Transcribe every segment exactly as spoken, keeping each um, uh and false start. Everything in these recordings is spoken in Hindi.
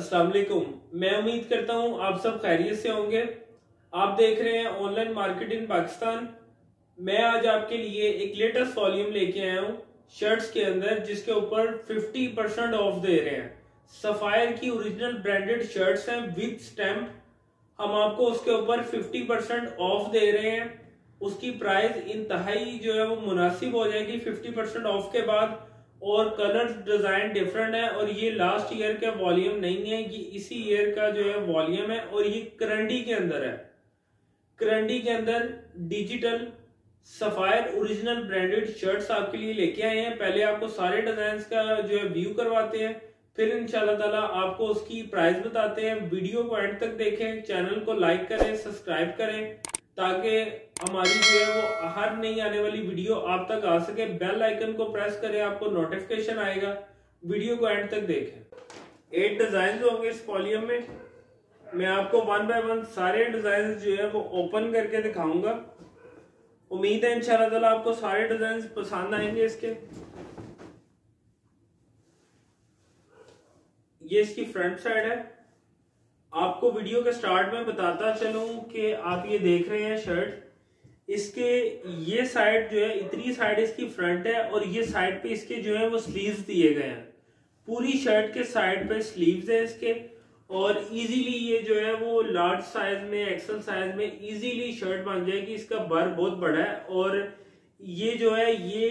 अस्सलाम वालेकुम। मैं उम्मीद करता हूँ आप सब खैरियत से होंगे। आप देख रहे हैं ऑनलाइन मार्केट इन पाकिस्तान। मैं आज आपके लिए एक लेटेस्ट वॉल्यूम लेके आया हूँ शर्ट्स के अंदर, जिसके ऊपर पचास परसेंट ऑफ दे रहे हैं। सफायर की ओरिजिनल ब्रांडेड शर्ट्स हैं विद स्टैम्प। हम आपको उसके ऊपर पचास परसेंट ऑफ दे रहे हैं। उसकी प्राइस इंतहाई जो है वो मुनासिब हो जाएगी पचास परसेंट ऑफ के बाद। और कलर डिजाइन डिफरेंट है और ये लास्ट ईयर का वॉल्यूम नहीं है, ये इसी ईयर का जो है वॉल्यूम है। और ये करंडी के अंदर है, करंडी के अंदर digital Sapphire original branded shirts आपके लिए लेके आए हैं। पहले आपको सारे डिजाइन्स का जो है व्यू करवाते हैं, फिर इंशाल्लाह ताला आपको उसकी प्राइस बताते हैं। वीडियो को एंड तक देखें, चैनल को लाइक करें, सब्सक्राइब करें, ताकि हमारी जो है वो हर नई आने वाली वीडियो आप तक आ सके। बेल आइकन को प्रेस करें, आपको नोटिफिकेशन आएगा। वीडियो को एंड तक देखें। एट डिजाइन होंगे इस वॉल्यूम में। मैं आपको वन बाय वन सारे डिजाइन जो है वो ओपन करके दिखाऊंगा। उम्मीद है इंशाल्लाह ताला आपको सारे डिजाइन पसंद आएंगे इसके। ये इसकी फ्रंट साइड है। आपको वीडियो के स्टार्ट में बताता चलूं कि आप ये देख रहे हैं शर्ट, इसके ये साइड जो है इतनी साइड इसकी फ्रंट है और ये साइड पे इसके जो है वो स्लीव्स दिए गए हैं। पूरी शर्ट के साइड पे स्लीव्स है इसके। और इजीली ये जो है वो लार्ज साइज में, एक्सल साइज में इजीली शर्ट बन जाएगी। इसका बर बहुत बड़ा है और ये जो है ये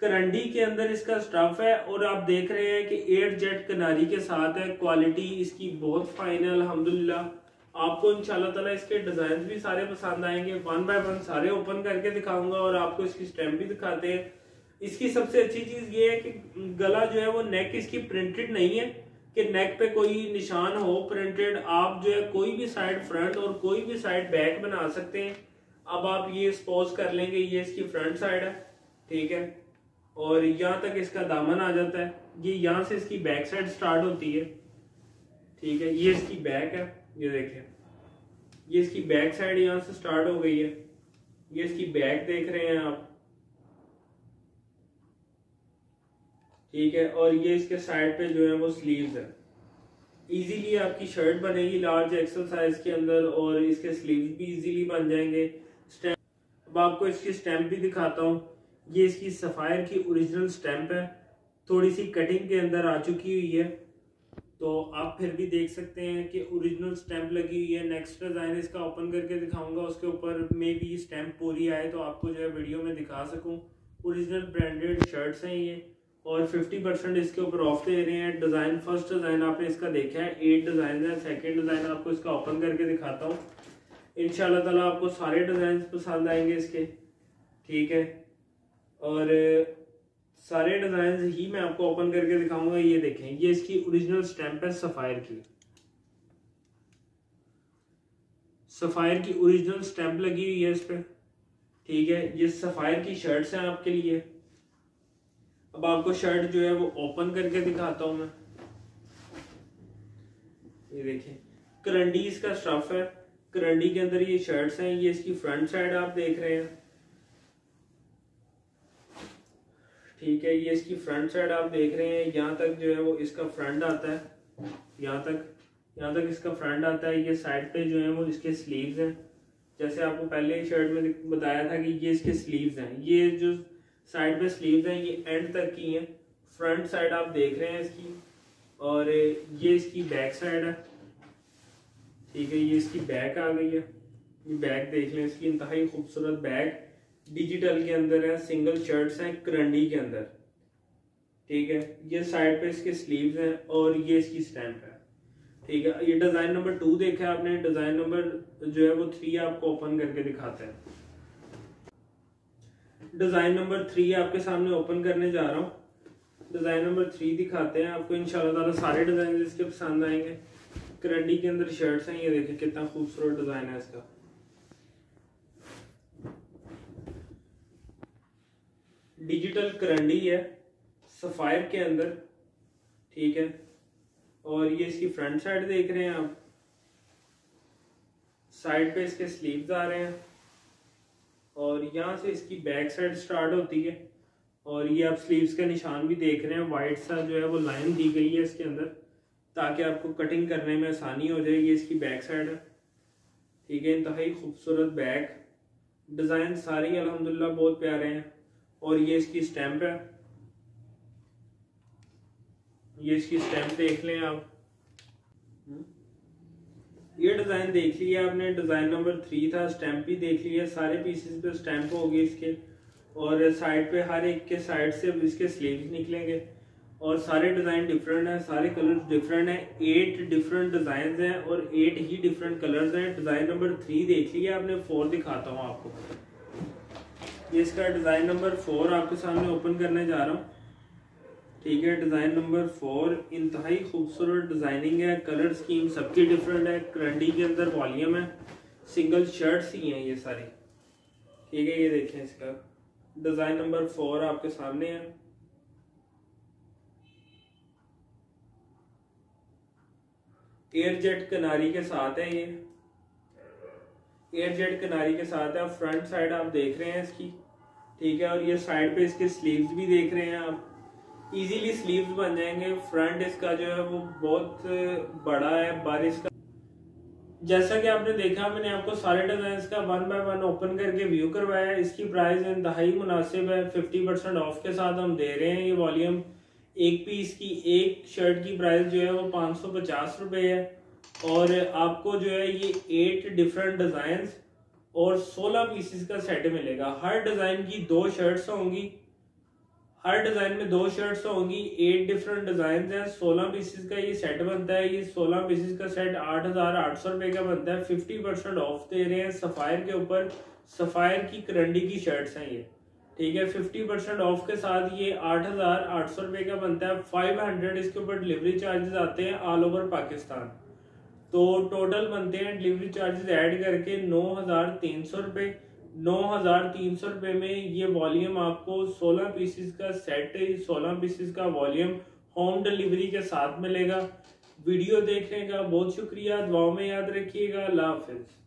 करंडी के अंदर इसका स्टफ है। और आप देख रहे हैं कि एयर जेट किनारी के साथ है। क्वालिटी इसकी बहुत फाइन है अल्हम्दुलिल्लाह। आपको इंशाल्लाह ताला इसके डिजाइन भी सारे पसंद आएंगे। वन बाय वन सारे ओपन करके दिखाऊंगा और आपको इसकी स्टैम्प भी दिखाते हैं। इसकी सबसे अच्छी चीज ये है कि गला जो है वो नेक इसकी प्रिंटेड नहीं है कि नेक पे कोई निशान हो प्रिंटेड। आप जो है कोई भी साइड फ्रंट और कोई भी साइड बैक बना सकते हैं। अब आप ये स्पोज कर लेंगे, ये इसकी फ्रंट साइड है, ठीक है। और यहाँ तक इसका दामन आ जाता है। ये यहाँ से इसकी बैक साइड स्टार्ट होती है, ठीक है। ये इसकी बैक है, ये देखें, ये इसकी बैक साइड यहाँ से स्टार्ट हो गई है। ये इसकी बैक देख रहे हैं आप, ठीक है। और ये इसके साइड पे जो है वो स्लीव्स है। इजीली आपकी शर्ट बनेगी लार्ज एक्सल साइज के अंदर और इसके स्लीव्स भी इजीली बन जाएंगे। स्टैम्प, अब आपको इसकी स्टैम्प भी दिखाता हूँ। ये इसकी सफायर की ओरिजिनल स्टैम्प है। थोड़ी सी कटिंग के अंदर आ चुकी हुई है, तो आप फिर भी देख सकते हैं कि ओरिजिनल स्टैम्प लगी हुई है। नेक्स्ट डिज़ाइन इसका ओपन करके दिखाऊंगा, उसके ऊपर मे भी स्टैम्प पूरी आए तो आपको जो है वीडियो में दिखा सकूं। ओरिजिनल ब्रांडेड शर्ट्स हैं ये और फिफ्टी परसेंट इसके ऊपर ऑफ दे रहे हैं। डिज़ाइन, फर्स्ट डिज़ाइन आपने इसका देखा है, एट डिज़ाइन है। सेकेंड डिज़ाइन आपको इसका ओपन करके दिखाता हूँ। इंशाल्लाह ताला आपको सारे डिज़ाइन पसंद आएंगे इसके, ठीक है। और सारे डिजाइन्स ही मैं आपको ओपन करके दिखाऊंगा। ये देखें, ये इसकी ओरिजिनल स्टैम्प है सफायर की। सफायर की ओरिजिनल स्टैम्प लगी हुई है इस पर, ठीक है। ये सफायर की शर्ट्स हैं आपके लिए। अब आपको शर्ट जो है वो ओपन करके दिखाता हूं मैं। ये देखें, करंडी इसका स्टफ है। करंडी के अंदर ये शर्ट्स हैं। ये इसकी फ्रंट साइड आप देख रहे हैं, ठीक है। ये इसकी फ्रंट साइड आप देख रहे हैं। यहाँ तक जो है वो इसका फ्रंट आता है, यहाँ तक यहाँ तक इसका फ्रंट आता है। ये साइड पे जो है वो इसके स्लीव्स हैं। जैसे आपको पहले शर्ट में बताया था कि ये इसके स्लीव्स हैं। ये जो साइड पे स्लीव्स हैं ये एंड तक की हैं। फ्रंट साइड आप देख रहे हैं इसकी। और ये इसकी बैक साइड है, ठीक है। ये इसकी बैक आ गई है। ये बैक देख लें, इसकी इंतहाई खूबसूरत बैक डिजिटल के अंदर है। सिंगल शर्ट्स हैं करंडी के अंदर, ठीक है। ये साइड पे इसके स्लीव्स हैं और ये इसकी स्टैम्प है, ठीक है। ये डिज़ाइन नंबर टू देखा है आपने। डिज़ाइन नंबर जो है वो थ्री आपको ओपन करके दिखाते हैं। डिज़ाइन नंबर थ्री आपके सामने ओपन करने जा रहा हूँ। डिज़ाइन नंबर थ्री दिखाते हैं आपको। इंशाल्लाह ताला सारे डिज़ाइन इसके पसंद आएंगे। करंडी के अंदर शर्ट्स हैं। ये देखें कितना खूबसूरत डिज़ाइन है इसका। डिजिटल करंडी है सफायर के अंदर, ठीक है। और ये इसकी फ्रंट साइड देख रहे हैं आप। साइड पे इसके स्लीव्स आ रहे हैं और यहाँ से इसकी बैक साइड स्टार्ट होती है। और ये आप स्लीव्स का निशान भी देख रहे हैं। वाइट सा जो है वो लाइन दी गई है इसके अंदर, ताकि आपको कटिंग करने में आसानी हो जाएगी। इसकी बैक साइड है, ठीक है, इंतहाई खूबसूरत बैक डिज़ाइन सारी अल्हम्दुलिल्लाह बहुत प्यारे हैं। और ये इसकी स्टैम्प है, ये इसकी स्टैम्प देख लें आप। ये डिज़ाइन देख लिया आपने, डिज़ाइन नंबर थ्री था, स्टैम्प भी देख लिया, सारे पीसेस पे स्टैम्प होगी इसके। और साइड पे हर एक के साइड से इसके स्लीव्स निकलेंगे और सारे डिज़ाइन डिफरेंट हैं, सारे कलर्स डिफरेंट हैं, एट डिफरेंट डिज़ाइंस हैं और एट ही डिफरेंट कलर्स हैं। डिज़ाइन नंबर थ्री देख लिया आपने, फोर दिखाता हूँ आपको। ये इसका डिज़ाइन नंबर फोर आपके सामने ओपन करने जा रहा हूँ, ठीक है। डिज़ाइन नंबर फोर इंतहाई खूबसूरत डिज़ाइनिंग है, कलर स्कीम सबकी डिफरेंट है, करंडी के अंदर वॉल्यूम है, सिंगल शर्ट्स ही हैं ये सारी, ठीक है। ये देखें इसका डिज़ाइन नंबर फोर आपके सामने है। एयर जेट किनारी के साथ है, ये एयर जेट किनारी के साथ है। फ्रंट साइड आप देख रहे हैं इसकी, ठीक है। और ये साइड पे इसके स्लीव्स भी देख रहे हैं आप, इजीली स्लीव्स बन जाएंगे। फ्रंट इसका जो है वो बहुत बड़ा है बारिश का। जैसा कि आपने देखा, मैंने आपको सारे डिजाइन का वन बाय वन ओपन करके व्यू करवाया है। इसकी प्राइस इंतहाई मुनासिब है, फिफ्टी परसेंट ऑफ के साथ हम दे रहे हैं। ये वॉल्यूम एक पीस की, एक शर्ट की प्राइस जो है वो पाँच सौ पचास रुपये है। और आपको जो है ये एट डिफरेंट डिज़ाइंस और सोलह पीसेस का सेट मिलेगा। हर डिज़ाइन की दो शर्ट्स होंगी, हर डिज़ाइन में दो शर्ट्स होंगी, एट डिफरेंट डिज़ाइंस हैं, सोलह पीसेस का ये सेट बनता है। ये सोलह पीसेस का सेट आठ हज़ार आठ सौ रुपये का बनता है। फिफ्टी परसेंट ऑफ दे रहे हैं सफ़ायर के ऊपर, सफ़ायर की करंडी की शर्ट्स हैं ये, ठीक है। फिफ्टी परसेंट ऑफ के साथ ये आठ हज़ार आठ सौ रुपये का बनता है। फाइव हंड्रेड इसके ऊपर डिलीवरी चार्जेस आते हैं ऑल ओवर पाकिस्तान, तो टोटल बनते हैं डिलीवरी चार्जेस ऐड करके नौ हज़ार तीन सौ रुपये। नौ हज़ार तीन सौ रुपये में ये वॉल्यूम आपको सोलह पीसेस का सेट, सोलह पीसेस का वॉल्यूम होम डिलीवरी के साथ मिलेगा। वीडियो देखने का बहुत शुक्रिया, दुआओं में याद रखिएगा, अल्लाह हाफिज़।